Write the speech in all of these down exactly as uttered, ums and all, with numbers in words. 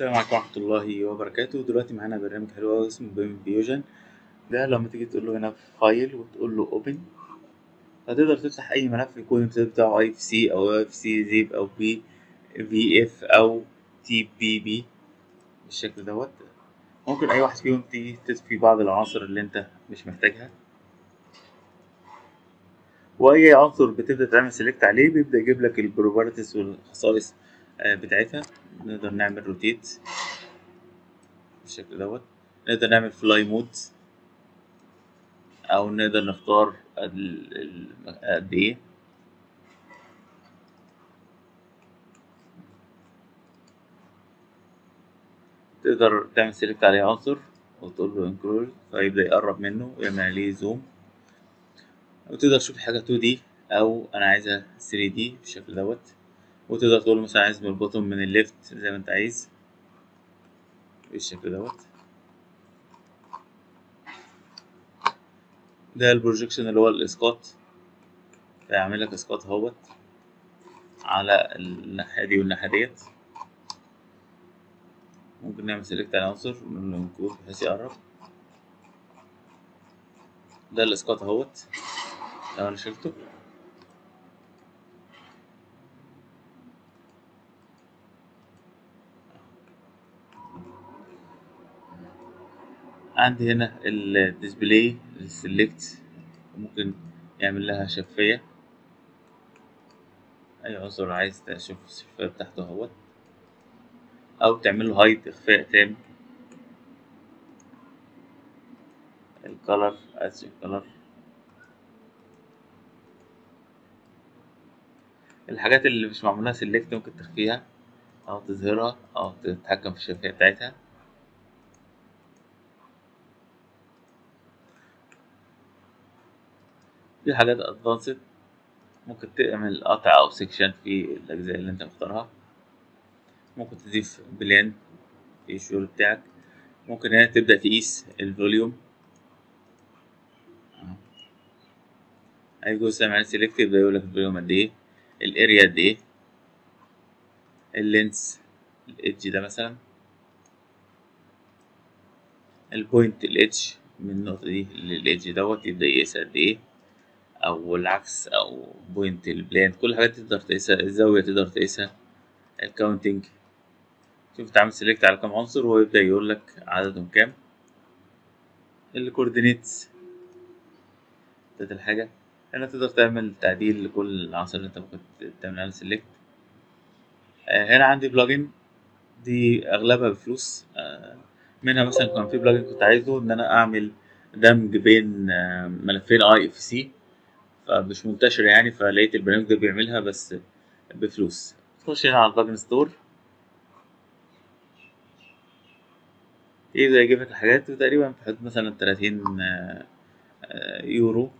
السلام عليكم ورحمة الله وبركاته. دلوقتي معانا برنامج حلو أوي اسمه بيم فيجن. ده لما تيجي تقول له هنا فايل وتقول له اوبن، هتقدر تفتح أي ملف يكون الكود بتاعه آي إف سي أو آي إف سي زيب أو بي في إف أو تي بي بي بالشكل دوت. ممكن أي واحد فيهم تيجي تضيف بعض العناصر اللي أنت مش محتاجها، وأي عنصر بتبدأ تعمل سيلكت عليه بيبدأ يجيب لك البروبرتيز والخصائص بتاعتها. نقدر نعمل روتيت بالشكل دوت، نقدر نعمل فلاي مود، او نقدر نختار قد ايه تقدر تعمل سيلكت عليه عنصر وتقول له انكلود فيبدا يقرب منه ويعمل عليه زوم، وتقدر تشوف حاجه تو دي او انا عايزها ثري دي بالشكل دوت. وتقدر تقول مثلا عايز من البوتوم من الليفت زي ما انت عايز بالشكل دوت. ده البروجيكشن اللي هو الاسقاط، فيعمل لك اسقاط اهوت على الناحيه دي والناحيه ديت. ممكن نعمل سيلكت على عنصر ونقول له انكلود بحيث يقرب. ده الاسقاط اهوت لو انا شلته، عندي هنا الديسبلاي السلكت ممكن يعمل لها شفافية، اي عنصر عايز تشوف الشفافية بتاعته اهوت، او تعمله هايد اخفاء تام. الكلر از الكلر، الحاجات اللي مش معمولها سلكت ممكن تخفيها او تظهرها او تتحكم في الشفافية بتاعتها. في حاجات ادفانسد ممكن تعمل قطع او سكشن في الاجزاء اللي انت مختارها، ممكن تضيف بلان في الشغل بتاعك. ممكن هنا تبدا تقيس الفوليوم، اي جزء معايا سيلكت يبدا يقول لك الفوليوم قد ايه، الاريا قد ايه، اللينس الادج ده مثلا، البوينت الادج من النقطه دي للادج دوت يبدا يقيس قد ايه، او العكس، او بوينت البلان. كل الحاجات تقدر تقيسها، الزاويه تقدر تقيسها، الكاونتنج. شوف تعمل سيلكت على كام عنصر وهو يبدا يقول لك عددهم كام. الكوردينيتس بتاعت الحاجه، هنا تقدر تعمل تعديل لكل العناصر اللي انت ممكن تعمل عليها سيلكت. هنا عندي بلجن دي اغلبها بفلوس، منها مثلا كان في بلجن كنت عايزه ان انا اعمل دمج بين ملفين اي اف سي، مش منتشر يعني، فلقيت البرنامج ده بيعملها بس بفلوس. تخش هنا على البلجن ستور، يبدأ يجيب لك الحاجات، وتقريبا في حدود مثلا تلاتين يورو،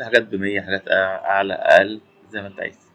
حاجات بمية، حاجات أعلى أقل زي ما أنت عايز.